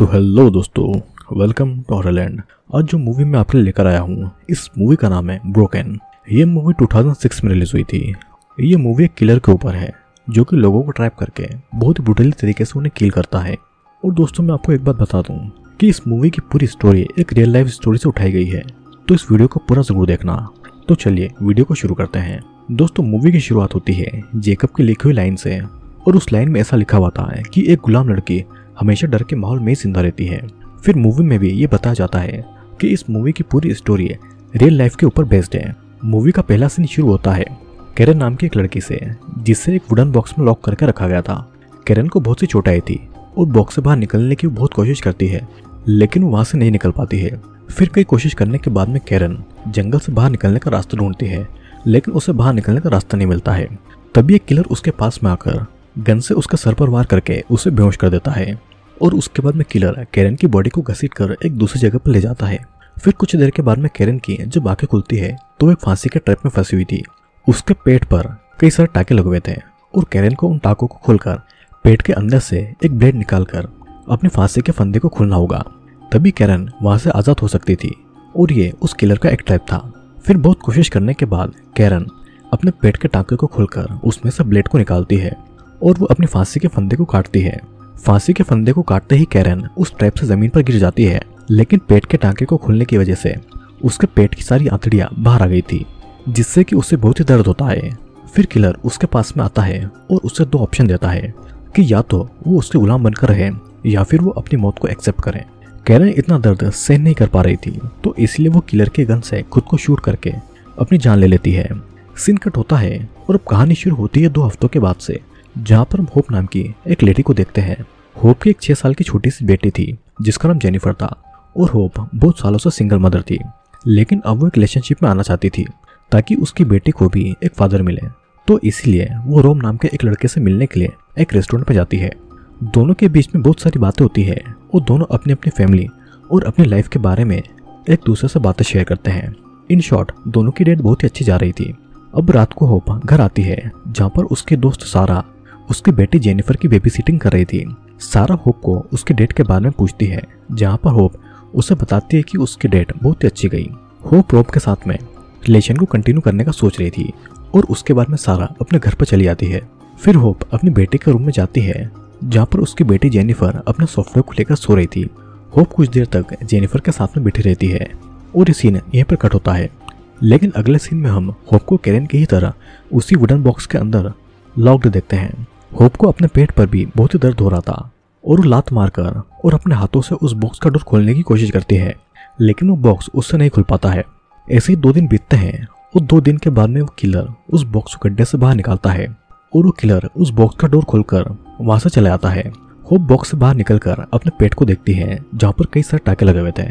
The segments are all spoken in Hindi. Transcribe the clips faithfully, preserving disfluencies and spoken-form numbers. तो हेलो दोस्तों, वेलकम टू हॉरलैंड। आज जो मूवी मैं आपके लिए लेकर आया हूँ, इस मूवी का नाम है ब्रोकन। ये मूवी दो हज़ार छह में रिलीज हुई थी। ये मूवी एक किलर के ऊपर है जो कि लोगों को ट्रैप करके बहुत ही ब्रूटली तरीके से उन्हें किल करता है। और दोस्तों, मैं आपको एक बात बता दूँ कि इस मूवी की पूरी स्टोरी एक रियल लाइफ स्टोरी से उठाई गई है, तो इस वीडियो को पूरा जरूर देखना। तो चलिए वीडियो को शुरू करते हैं। दोस्तों, मूवी की शुरुआत होती है जेकब की लिखी हुई लाइन से, और उस लाइन में ऐसा लिखा हुआ है कि एक गुलाम लड़की हमेशा डर के माहौल में जिंदा रहती है। फिर मूवी में भी ये बताया जाता है कि इस मूवी की पूरी स्टोरी रियल लाइफ के ऊपर बेस्ड है। मूवी का पहला सीन शुरू होता है कैरन नाम की एक लड़की से, जिसे एक वुडन बॉक्स में लॉक करके रखा गया था। कैरन को बहुत सी चोट आई थी और बॉक्स से बाहर निकलने की बहुत कोशिश करती है, लेकिन वो वहाँ से नहीं निकल पाती है। फिर कई कोशिश करने के बाद में कैरन जंगल से बाहर निकलने का रास्ता ढूंढती है, लेकिन उसे बाहर निकलने का रास्ता नहीं मिलता है। तभी एक किलर उसके पास में आकर गन से उसके सर पर वार करके उसे बेहोश कर देता है, और उसके बाद में किलर कैरन की बॉडी को घसीटकर एक दूसरी जगह पर ले जाता है। फिर कुछ देर के बाद में कैरन की जब आंखें खुलती है तो वह फांसी के ट्रैप में फंसी हुई थी। उसके पेट पर कई सारे टाके लगे हुए थे, और कैरन को उन टाकों को खोलकर पेट के अंदर से एक ब्लेड निकालकर अपने फांसी के फंदे को खोलना होगा, तभी कैरन वहाँ से आज़ाद हो सकती थी। और ये उस किलर का एक ट्रैप था। फिर बहुत कोशिश करने के बाद कैरन अपने पेट के टाके को खोलकर उसमें से ब्लेड को निकालती है, और वो अपनी फांसी के फंदे को काटती है। फांसी के फंदे को काटते ही कैरन उस ट्रैप से जमीन पर गिर जाती है, लेकिन पेट के टांके को खुलने की वजह से उसके पेट की सारी आंतड़ियां बाहर आ गई थी, जिससे कि उसे बहुत ही दर्द होता है। फिर किलर उसके पास में आता है और उसे दो ऑप्शन देता है कि या तो वो उसके गुलाम बनकर रहे या फिर वो अपनी मौत को एक्सेप्ट करें। कैरन इतना दर्द सहन नहीं कर पा रही थी, तो इसलिए वो किलर के गन से खुद को शूट करके अपनी जान ले लेती है। सीन कट होता है और अब कहानी शुरू होती है दो हफ्तों के बाद से, जहाँ पर हम होप नाम की एक लेडी को देखते हैं। होप की एक छह साल की छोटी सी बेटी थी जिसका नाम जेनिफर था, और होप बहुत सालों से सिंगल मदर थी, लेकिन अब वो एक रिलेशनशिप में आना चाहती थी ताकि उसकी बेटी को भी एक फादर मिले। तो इसलिए वो रोम नाम के एक लड़के से मिलने के लिए एक रेस्टोरेंट पर जाती है। दोनों के बीच में बहुत सारी बातें होती है, और दोनों अपनी अपनी फैमिली और अपनी लाइफ के बारे में एक दूसरे से बातें शेयर करते हैं। इन शॉर्ट, दोनों की डेट बहुत ही अच्छी जा रही थी। अब रात को होप घर आती है, जहाँ पर उसके दोस्त सारा उसकी बेटी जेनिफर की बेबीसिटिंग कर रही थी। सारा होप को उसके डेट के बारे में पूछती है, जहाँ पर होप उसे बताती है कि उसकी डेट बहुत ही अच्छी गई। होप रोप के साथ में रिलेशन को कंटिन्यू करने का सोच रही थी, और उसके बाद में सारा अपने घर पर चली जाती है। फिर होप अपनी बेटी के रूम में जाती है, जहाँ पर उसकी बेटी जेनिफर अपने सॉफ्टवेयर को लेकर सो रही थी। होप कुछ देर तक जेनिफर के साथ में बैठी रहती है, और ये सीन यहीं पर कट होता है। लेकिन अगले सीन में हम होप को कैरन की ही तरह उसी वुडन बॉक्स के अंदर लॉक्ड देखते हैं। होप को अपने पेट पर भी बहुत ही दर्द हो रहा था, और वो लात मारकर और अपने हाथों से उस बॉक्स का डोर खोलने की कोशिश करती है, लेकिन वो बॉक्स उससे नहीं खुल पाता है। ऐसे ही दो दिन बीतते हैं, और दो दिन के बाद में वो किलर उस बॉक्स को गड्ढे से बाहर निकालता है, और वो किलर उस बॉक्स का डोर खोलकर वहाँ से चला जाता है। होप बॉक्स से बाहर निकलकर अपने पेट को देखती है, जहाँ पर कई सारे टाके लगे हुए थे।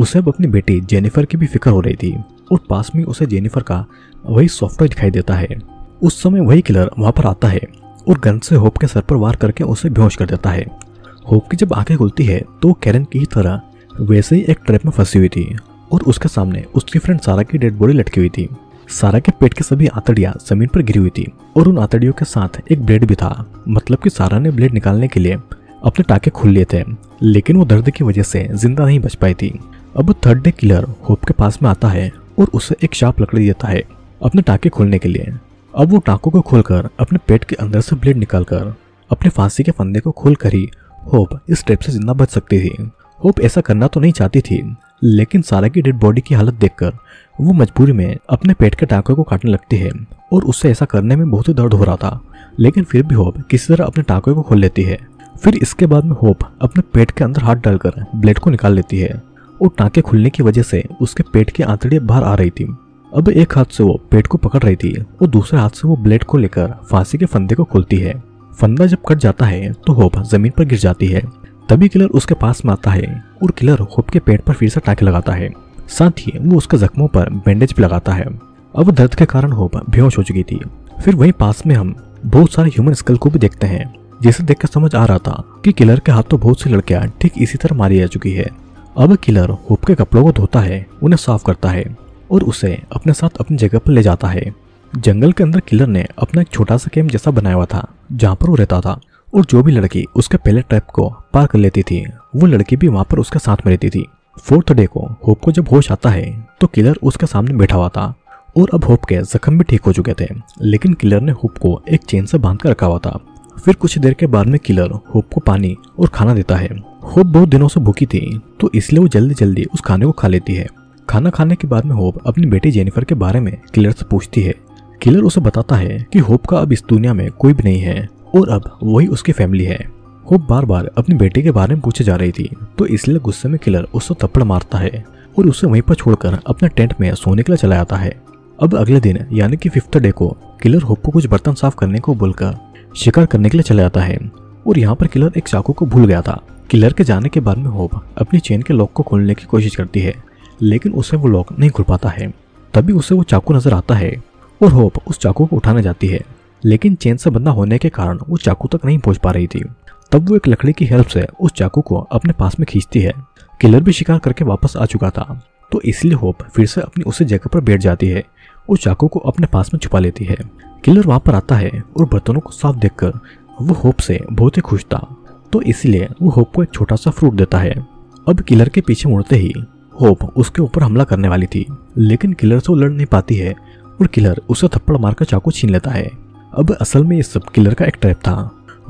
उसे अब अपनी बेटी जेनिफर की भी फिक्र हो रही थी, और पास में उसे जेनिफर का वही सॉफ्टवेयर दिखाई देता है। उस समय वही किलर वहाँ पर आता है, और गन से होप के सर पर वार करके उसे बेहोश कर देता है। होप की जब आंखें खुलती है तो कैरन की ही तरह वैसे ही एक ट्रैप में फंसी हुई थी, और उसके सामने उसकी फ्रेंड सारा की डेड बॉडी लटकी हुई थी। सारा के पेट के सभी आंतड़ियां जमीन पर गिरी हुई थी, और उन आंतड़ियों के साथ एक ब्लेड भी था, मतलब कि सारा ने ब्लेड निकालने के लिए अपने टाके खोल लिए थे, लेकिन वो दर्द की वजह से जिंदा नहीं बच पाई थी। अब थर्ड डे किलर होप के पास में आता है, और उसे एक शार्प लकड़ी देता है अपने टाके खोलने के लिए। अब वो टाकों को खोलकर अपने पेट के अंदर से ब्लेड निकालकर अपने फांसी के फंदे को खोलकर ही होप इस ट्रैप से जिंदा बच सकती थी। होप ऐसा करना तो नहीं चाहती थी, लेकिन सारा की डेड बॉडी की हालत देखकर वो मजबूरी में अपने पेट के टाकों को काटने लगती है, और उससे ऐसा करने में बहुत ही दर्द हो रहा था, लेकिन फिर भी होप किसी तरह अपने टाकों को खोल लेती है। फिर इसके बाद में होप अपने पेट के अंदर हाथ डालकर ब्लेड को निकाल लेती है, और टाँके खुलने की वजह से उसके पेट की आंतड़ियां बाहर आ रही थी। अब एक हाथ से वो पेट को पकड़ रही थी, और दूसरे हाथ से वो ब्लेड को लेकर फांसी के फंदे को खोलती है। फंदा जब कट जाता है तो होप जमीन पर गिर जाती है। तभी किलर उसके पास में आता है, और किलर होप के पेट पर फिर से टाँके लगाता है, साथ ही वो उसके जख्मों पर बैंडेज भी लगाता है। अब दर्द के कारण होप बेहोश हो चुकी थी। फिर वहीं पास में हम बहुत सारे ह्यूमन स्कल को भी देखते हैं, जिसे देखकर समझ आ रहा था कि किलर के हाथों बहुत सी लड़कियां ठीक इसी तरह मारी जा चुकी है। अब किलर होप के कपड़ों को धोता है, उन्हें साफ करता है, और उसे अपने साथ अपनी जगह पर ले जाता है। जंगल के अंदर किलर ने अपना एक छोटा सा कैंप जैसा बनाया हुआ था, जहाँ पर वो रहता था। और जो भी लड़की उसके पहले ट्रैप को पार कर लेती थी वो लड़की भी वहाँ पर उसके साथ में रहती थी। फोर्थ डे को होप को जब होश आता है तो किलर उसके सामने बैठा हुआ था और अब होप के जख्म भी ठीक हो चुके थे, लेकिन किलर ने होप को एक चेन से बांध कर रखा हुआ था। फिर कुछ देर के बाद में किलर होप को पानी और खाना देता है। होप बहुत दिनों से भूखी थी तो इसलिए वो जल्दी जल्दी उस खाने को खा लेती है। खाना खाने के बाद में होप अपनी बेटी जेनिफर के बारे में किलर से पूछती है। किलर उसे बताता है कि होप का अब इस दुनिया में कोई भी नहीं है और अब वही उसकी फैमिली है। होप बार बार अपनी बेटी के बारे में पूछे जा रही थी तो इसलिए गुस्से में किलर उसको थप्पड़ मारता है और उसे वहीं पर छोड़कर अपने टेंट में सोने के लिए चला जाता है। अब अगले दिन यानी कि फिफ्थ डे को किलर होप को कुछ बर्तन साफ करने को बोलकर शिकार करने के लिए चला जाता है और यहाँ पर किलर एक चाकू को भूल गया था। किलर के जाने के बाद में होप अपनी चेन के लॉक को खोलने की कोशिश करती है लेकिन उसे वो लॉक नहीं खुल पाता है। तभी उसे वो चाकू नजर आता है और होप उस चाकू को उठाने जाती है, लेकिन चेन से बंधा होने के कारण वो चाकू तक नहीं पहुंच पा रही थी। तब वो एक लकड़ी की हेल्प से उस चाकू को अपने पास में खींचती है। किलर भी शिकार करके वापस आ चुका था तो इसलिए होप फिर से अपनी उसी जगह पर बैठ जाती है और चाकू को अपने पास में छुपा लेती है। किलर वहाँ पर आता है और बर्तनों को साफ देखकर वो होप से बहुत ही खुश था तो इसलिए वो होप को एक छोटा सा फ्रूट देता है। अब किलर के पीछे मुड़ते ही होप उसके ऊपर हमला करने वाली थी, लेकिन किलर से वो लड़ नहीं पाती है और किलर उसे थप्पड़ मारकर चाकू छीन लेता है। अब असल में ये सब किलर का एक ट्रैप था।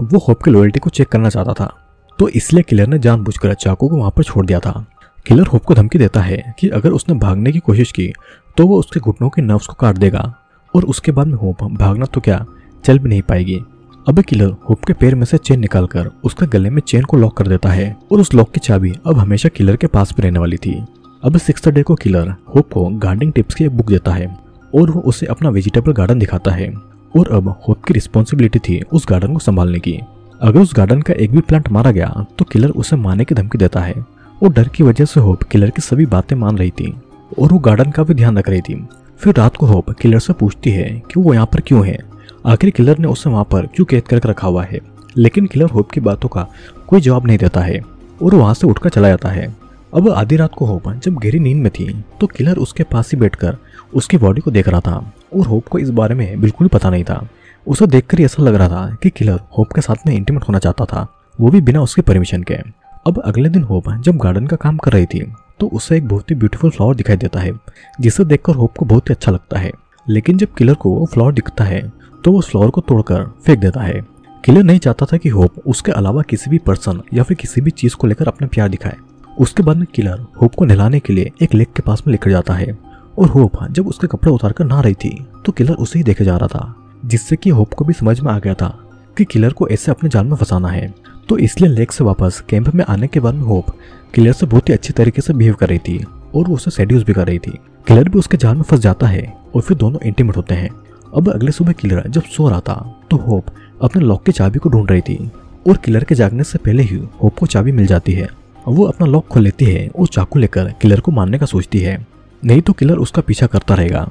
वो होप की लॉयल्टी को चेक करना चाहता था तो इसलिए किलर ने जानबूझकर चाकू को वहाँ पर छोड़ दिया था। किलर होप को धमकी देता है कि अगर उसने भागने की कोशिश की तो वो उसके घुटनों के नर्व्स को काट देगा और उसके बाद में होप भागना तो क्या चल भी नहीं पाएगी। अब किलर होप के पैर में से चेन निकालकर उसके गले में चेन को लॉक कर देता है और उस लॉक की चाबी अब हमेशा किलर के पास में रहने वाली थी। अब सिक्स्थ डे को किलर होप को गार्डनिंग टिप्स की एक बुक देता है और वो उसे अपना वेजिटेबल गार्डन दिखाता है और अब होप की रिस्पॉन्सिबिलिटी थी उस गार्डन को संभालने की। अगर उस गार्डन का एक भी प्लांट मारा गया तो किलर उसे मारने की धमकी देता है और डर की वजह से होप किलर की सभी बातें मान रही थी और वो गार्डन का भी ध्यान रख रही थी। फिर रात को होप किलर से पूछती है कि वो यहाँ पर क्यों है, आखिर किलर ने उसे वहाँ पर क्यों कैद करके रखा हुआ है, लेकिन किलर होप की बातों का कोई जवाब नहीं देता है और वहाँ से उठकर चला जाता है। अब आधी रात को होप जब गहरी नींद में थी तो किलर उसके पास ही बैठकर उसकी बॉडी को देख रहा था और होप को इस बारे में बिल्कुल पता नहीं था। उसे देखकर ही ऐसा लग रहा था कि किलर होप के साथ में इंटीमेट होना चाहता था, वो भी बिना उसके परमिशन के। अब अगले दिन होप जब गार्डन का काम कर रही थी तो उसे एक बहुत ही ब्यूटीफुल फ्लावर दिखाई देता है जिसे देखकर होप को बहुत ही अच्छा लगता है, लेकिन जब किलर को वो फ्लावर दिखता है तो वो उस फ्लावर को तोड़कर फेंक देता है। किलर नहीं चाहता था कि होप उसके अलावा किसी भी पर्सन या फिर किसी भी चीज़ को लेकर अपना प्यार दिखाए। उसके बाद में किलर होप को नहलाने के लिए एक लेक के पास में लेकर जाता है और होप जब उसके कपड़े उतार कर नहा रही थी तो किलर उसे ही देखे जा रहा था, जिससे कि होप को भी समझ में आ गया था कि किलर को ऐसे अपने जाल में फंसाना है। तो इसलिए लेक से वापस कैंप में आने के बाद में होप किलर से बहुत ही अच्छे तरीके से बिहेव कर रही थी और वो उसे सेड्यूस भी कर रही थी। किलर भी उसके जाल में फंस जाता है और फिर दोनों इंटीमेट होते हैं। अब अगले सुबह किलर जब सो रहा था तो होप अपने लॉक की चाबी को ढूंढ रही थी और किलर के जागने से पहले ही होप को चाबी मिल जाती है। वो अपना लॉक खोल लेती है और चाकू लेकर किलर को मारने का सोचती है, नहीं तो किलर उसका पीछा करता रहेगा,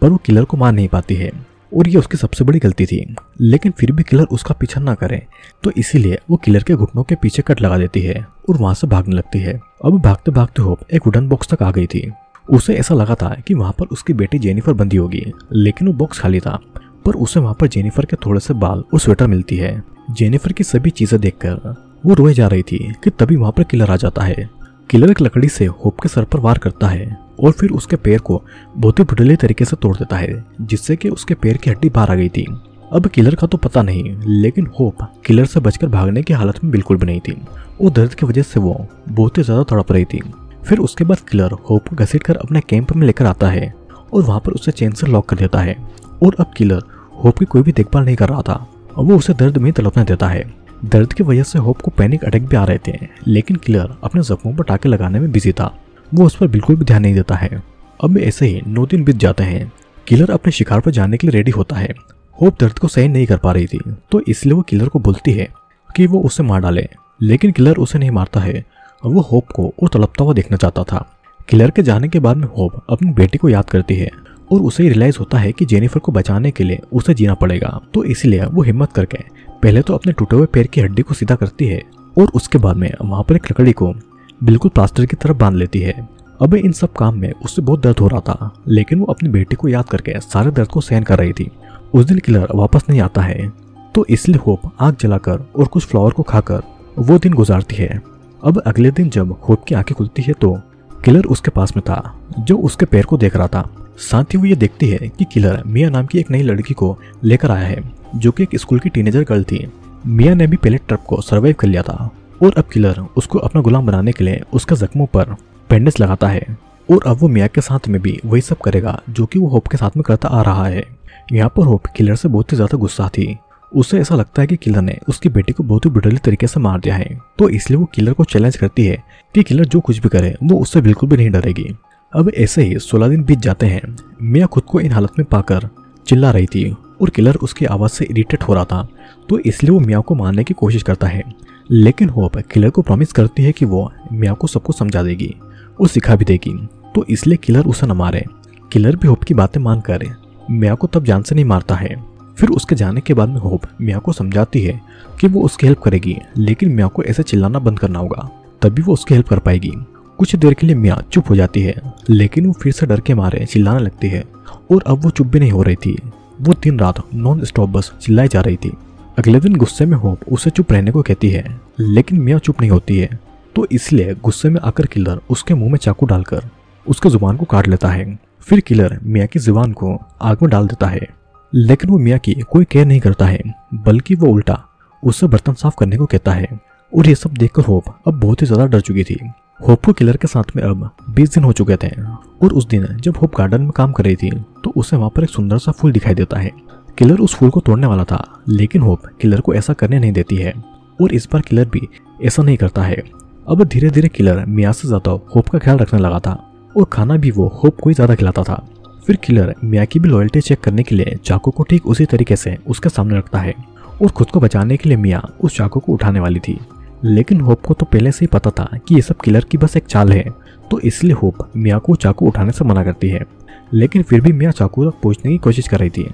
पर वो किलर को मार नहीं पाती है और ये उसकी सबसे बड़ी गलती थी। लेकिन फिर भी किलर उसका पीछा ना करे तो इसीलिए वो किलर के घुटनों के पीछे कट लगा देती है और वहाँ से भागने लगती है। अब भागते भागते होप एक वुडन बॉक्स तक आ गई थी। उसे ऐसा लगा था कि वहाँ पर उसकी बेटी जेनिफर बंधी होगी, लेकिन वो बॉक्स खाली था, पर उसे वहाँ पर जेनिफर के थोड़े से बाल और स्वेटर मिलती है। जेनिफर की सभी चीजें देखकर वो रोए जा रही थी कि तभी वहाँ पर किलर आ जाता है। किलर एक लकड़ी से होप के सर पर वार करता है और फिर उसके पैर को बहुत ही भुटले तरीके से तोड़ देता है, जिससे कि उसके पैर की हड्डी बाहर आ गई थी। अब किलर का तो पता नहीं, लेकिन होप किलर से बचकर भागने की हालत में बिल्कुल भी नहीं थी और दर्द की वजह से वो बहुत ही ज्यादा तड़प रही थी। फिर उसके बाद किलर होप को घसीट कर अपने कैंप में लेकर आता है और वहाँ पर उसे चेन से लॉक कर देता है और अब किलर होप की कोई भी देखभाल नहीं कर रहा था। वो उसे दर्द में तड़पने देता है। दर्द की वजह से होप को पैनिक अटैक भी आ रहे थे, लेकिन किलर अपने जख्मों पर टाके लगाने में बिजी था, वो उस पर बिल्कुल भी ध्यान नहीं देता है। अब ऐसे ही नौ दिन बीत जाते हैं। किलर अपने शिकार पर जाने के लिए रेडी होता है। होप दर्द को सही नहीं कर पा रही थी तो इसलिए वो किलर को बोलती है कि वो उसे मार डाले, लेकिन किलर उसे नहीं मारता है। वो होप को और तड़पता हुआ देखना चाहता था। किलर के जाने के बाद में होप अपनी बेटी को याद करती है और उसे रियलाइज होता है कि जेनिफर को बचाने के लिए उसे जीना पड़ेगा, तो इसलिए वो हिम्मत करके पहले तो अपने टूटे हुए पैर की हड्डी को सीधा करती है और उसके बाद में वहाँ पर एक लकड़ी को बिल्कुल प्लास्टर की तरफ बांध लेती है। अब इन सब काम में उससे बहुत दर्द हो रहा था, लेकिन वो अपनी बेटी को याद करके सारे दर्द को सहन कर रही थी। उस दिन किलर वापस नहीं आता है तो तो इसलिए होप आग जलाकर और कुछ फ्लावर को खाकर वो दिन गुजारती है। अब अगले दिन जब होप की आंखें खुलती है तो किलर उसके पास में था जो उसके पैर को देख रहा था। साथ ही वो ये देखती है कि किलर मिया नाम की एक नई लड़की को लेकर आया है जो कि एक स्कूल की टीनेजर गर्ल थी। मिया ने भी पहले ट्रिप को सर्वाइव कर लिया था और अब किलर उसको अपना गुलाम बनाने के लिए उसके जख्मों पर बैंडेज लगाता है और अब वो मिया के साथ में भी वही सब करेगा जो कि वो होप के साथ में करता आ रहा है। यहाँ पर होप किलर से बहुत ही ज़्यादा गुस्सा थी। उसे ऐसा लगता है कि किलर ने उसकी बेटी को बहुत ही ब्रूटली तरीके से मार दिया है, तो इसलिए वो किलर को चैलेंज करती है कि किलर जो कुछ भी करे वो उससे बिल्कुल भी नहीं डरेगी। अब ऐसे ही सोलह दिन बीत जाते हैं। मिया खुद को इन हालत में पाकर चिल्ला रही थी और किलर उसकी आवाज़ से इरिटेट हो रहा था, तो इसलिए वो मिया को मारने की कोशिश करता है। लेकिन होप किलर को प्रॉमिस करती है कि वो मिया को सबको समझा देगी और सिखा भी देगी, तो इसलिए किलर उसे न मारे। किलर भी होप की बातें मानकर मिया को तब जान से नहीं मारता है। फिर उसके जाने के बाद में होप मिया को समझाती है कि वो उसकी हेल्प करेगी, लेकिन मिया को ऐसे चिल्लाना बंद करना होगा तभी वो उसकी हेल्प कर पाएगी। कुछ देर के लिए मिया चुप हो जाती है, लेकिन वो फिर से डर के मारे चिल्लाने लगती है और अब वो चुप भी नहीं हो रही थी। वो दिन रात नॉन स्टॉप बस चिल्लाई जा रही थी। अगले दिन गुस्से में होप उसे चुप रहने को कहती है, लेकिन मिया चुप नहीं होती है, तो इसलिए गुस्से में आकर किलर उसके मुंह में चाकू डालकर उसके जुबान को काट लेता है। फिर किलर मिया की जुबान को आग में डाल देता है, लेकिन वो मिया की कोई केयर नहीं करता है, बल्कि वो उल्टा उससे बर्तन साफ करने को कहता है। और ये सब देखकर होप अब बहुत ही ज़्यादा डर चुकी थी। होप को किलर के साथ में अब बीस दिन हो चुके थे और उस दिन जब होप गार्डन में काम कर रही थी तो उसे वहाँ पर एक सुंदर सा फूल दिखाई देता है। किलर उस फूल को तोड़ने वाला था, लेकिन होप किलर को ऐसा करने नहीं देती है और इस बार किलर भी ऐसा नहीं करता है। अब धीरे धीरे किलर मिया से ज़्यादा होप का ख्याल रखने लगा था और खाना भी वो होप को ही ज़्यादा खिलाता था। फिर किलर मिया की भी लॉयल्टी चेक करने के लिए चाकू को ठीक उसी तरीके से उसके सामने रखता है और खुद को बचाने के लिए मिया उस चाकू को उठाने वाली थी, लेकिन होप को तो पहले से ही पता था कि ये सब किलर की बस एक चाल है, तो इसलिए होप मिया को चाकू उठाने से मना करती है। लेकिन फिर भी मिया चाकू तक पहुँचने की कोशिश कर रही थी,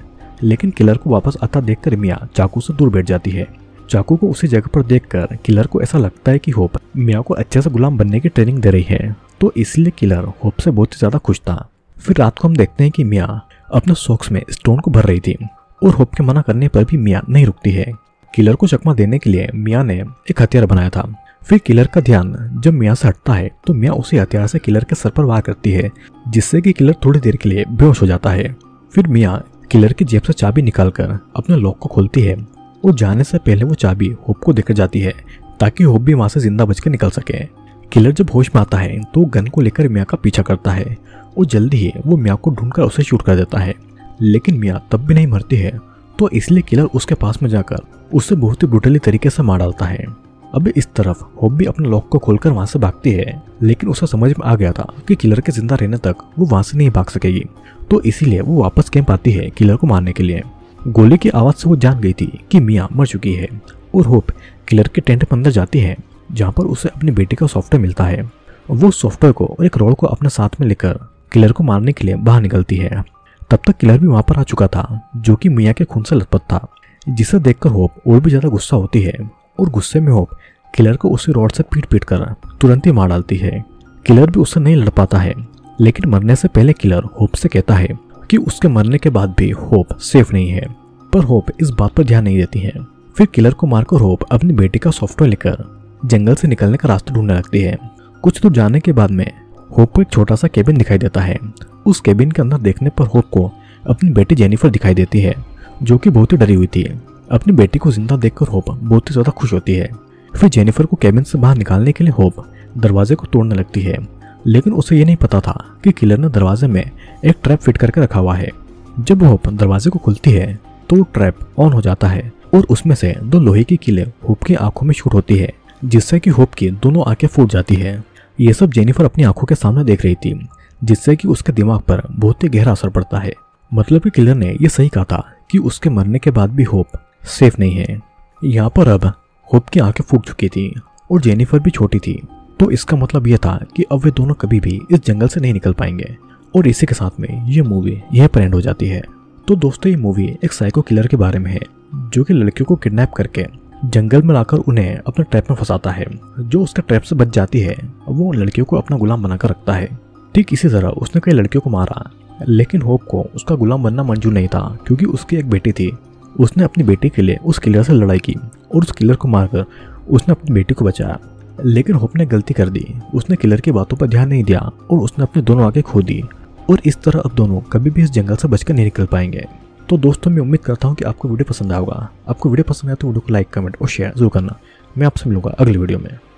लेकिन किलर को वापस आता देखकर मिया चाकू से दूर बैठ जाती है। चाकू को उसी जगह पर देखकर किलर को ऐसा लगता है कि होप मिया को अच्छे से गुलाम बनने की ट्रेनिंग दे रही है, तो इसलिए किलर होप से बहुत ही ज़्यादा खुश था। फिर रात को हम देखते हैं कि मिया अपने सॉक्स में स्टोन को भर रही थी और होप के मना करने पर भी मिया नहीं रुकती है। किलर को चकमा देने के लिए मिया ने एक हथियार बनाया था। फिर किलर का ध्यान जब मिया से हटता है तो मिया उसी हथियार से किलर के सर पर वार करती है, जिससे कि किलर थोड़ी देर के लिए बेहोश हो जाता है। फिर मिया किलर की जेब से चाबी निकालकर अपने लॉक को खोलती है और जाने से पहले वो चाबी होप को देकर जाती है ताकि होप भी वहाँ से जिंदा बचकर निकल सके। किलर जब होश में आता है तो गन को लेकर मिया का पीछा करता है और जल्दी ही वो मिया को ढूंढकर उसे शूट कर देता है, लेकिन मिया तब भी नहीं मरती है, तो इसलिए किलर उसके पास में जाकर उससे बहुत ही ब्रूटली तरीके से मार डालता है। अब इस तरफ होप भी अपने लॉक को खोलकर वहाँ से भागती है, लेकिन उसे समझ में आ गया था कि किलर के जिंदा रहने तक वो वहाँ से नहीं भाग सकेगी, तो इसीलिए वो वापस कैंप आती है किलर को मारने के लिए। गोली की आवाज़ से वो जान गई थी कि मिया मर चुकी है और होप किलर के टेंट में अंदर जाती है, जहाँ पर उसे अपनी बेटी का सॉफ्टवेयर मिलता है। वो सॉफ्टवेयर को और एक रॉड को अपने साथ में लेकर किलर को मारने के लिए बाहर निकलती है। तब तक किलर भी वहाँ पर आ चुका था जो कि मिया के खून से लथपथ था, जिसे देखकर होप और भी ज़्यादा गुस्सा होती है और गुस्से में होप किलर को उसी रॉड से पीट पीट कर तुरंत ही मार डालती है। किलर भी उससे नहीं लड़ पाता है, लेकिन मरने से पहले किलर होप से कहता है कि उसके मरने के बाद भी होप सेफ नहीं है, पर होप इस बात पर ध्यान नहीं देती है। फिर किलर को मारकर होप अपनी बेटी का सॉफ्टवेयर लेकर जंगल से निकलने का रास्ता ढूंढने लगती है। कुछ दूर जाने के बाद में होप को एक छोटा सा केबिन दिखाई देता है। उस केबिन के अंदर देखने पर होप को अपनी बेटी जेनिफर दिखाई देती है जो कि बहुत ही डरी हुई थी। अपनी बेटी को जिंदा देखकर होप बहुत ही ज़्यादा खुश होती है। फिर जेनिफर को केबिन से बाहर निकालने के लिए होप दरवाजे को तोड़ने लगती है, लेकिन उसे ये नहीं पता था कि किलर ने दरवाजे में एक ट्रैप फिट करके रखा हुआ है। जब होप दरवाजे को खुलती है तो ट्रैप ऑन हो जाता है और उसमें से दो लोहे की कीलें होप की आंखों में शूट होती है, जिससे कि होप की दोनों आंखें फूट जाती है। ये सब जेनिफर अपनी आंखों के सामने देख रही थी, जिससे कि उसके दिमाग पर बहुत ही गहरा असर पड़ता है। मतलब कि किलर ने यह सही कहा था कि उसके मरने के बाद भी होप सेफ नहीं है। यहाँ पर अब होप की आंखें फूट चुकी थी और जेनिफर भी छोटी थी, तो इसका मतलब यह था कि अब वे दोनों कभी भी इस जंगल से नहीं निकल पाएंगे। और इसी के साथ में ये मूवी यह पर एंड हो जाती है। तो दोस्तों, ये मूवी एक साइको किलर के बारे में है जो कि लड़कियों को किडनैप करके जंगल में लाकर उन्हें अपने ट्रैप में फंसाता है। जो उसके ट्रैप से बच जाती है वो लड़कियों को अपना गुलाम बनाकर रखता है। ठीक इसी तरह उसने कई लड़कियों को मारा, लेकिन होप को उसका गुलाम बनना मंजूर नहीं था क्योंकि उसकी एक बेटी थी उसने अपने बेटे के लिए उस किलर से लड़ाई की और उस किलर को मारकर उसने अपने बेटे को बचाया। लेकिन होप ने गलती कर दी, उसने किलर की बातों पर ध्यान नहीं दिया और उसने अपने दोनों आंखें खो दी और इस तरह अब दोनों कभी भी इस जंगल से बचकर नहीं निकल पाएंगे। तो दोस्तों मैं उम्मीद करता हूँ कि आपको वीडियो पसंद आएगा। आपको वीडियो पसंद आया तो वीडियो को लाइक, कमेंट और शेयर जरूर करना। मैं आपसे मिलूंगा अगली वीडियो में।